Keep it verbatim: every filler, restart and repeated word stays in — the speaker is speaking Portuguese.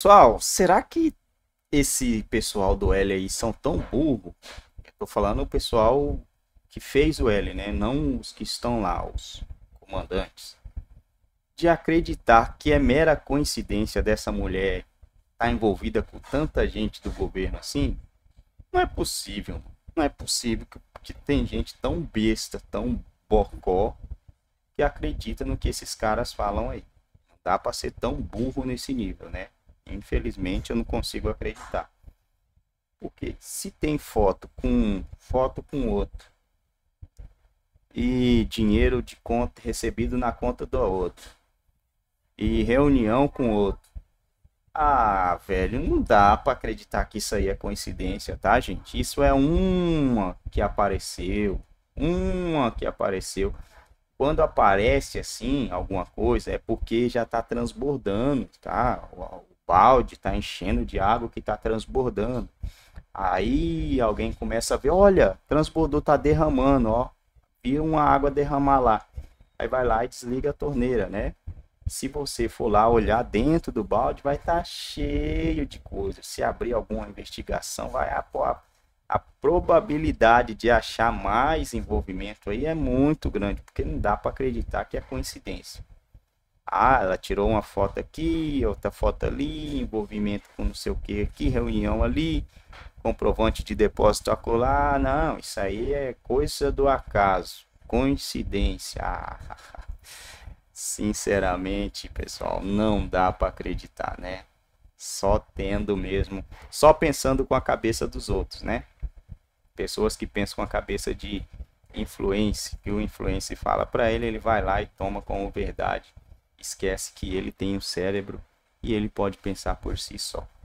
Pessoal, será que esse pessoal do L aí são tão burro? Eu tô falando o pessoal que fez o L, né? Não os que estão lá, os comandantes. De acreditar que é mera coincidência dessa mulher estar envolvida com tanta gente do governo assim? Não é possível. Não é possível que, que tem gente tão besta, tão bocó, que acredita no que esses caras falam aí. Não dá pra ser tão burro nesse nível, né? Infelizmente eu não consigo acreditar, porque se tem foto com um, foto com outro e dinheiro de conta recebido na conta do outro e reunião com outro, ah velho, não dá para acreditar que isso aí é coincidência, tá gente? Isso é uma que apareceu, uma que apareceu. Quando aparece assim alguma coisa é porque já tá transbordando, tá? Balde tá enchendo de água que tá transbordando. Aí alguém começa a ver, olha, transbordou, tá derramando, ó, viu uma água derramar lá. Aí vai lá e desliga a torneira, né? Se você for lá olhar dentro do balde, vai estar tá cheio de coisa. Se abrir alguma investigação, vai a, a, a probabilidade de achar mais envolvimento aí é muito grande, porque não dá para acreditar que é coincidência. Ah, ela tirou uma foto aqui, outra foto ali, envolvimento com não sei o que aqui, reunião ali, comprovante de depósito acolá. Não, isso aí é coisa do acaso, coincidência. Ah, sinceramente, pessoal, não dá para acreditar, né? Só tendo mesmo, só pensando com a cabeça dos outros, né? Pessoas que pensam com a cabeça de influencer, que o influencer fala para ele, ele vai lá e toma como verdade. Esquece que ele tem um cérebro e ele pode pensar por si só.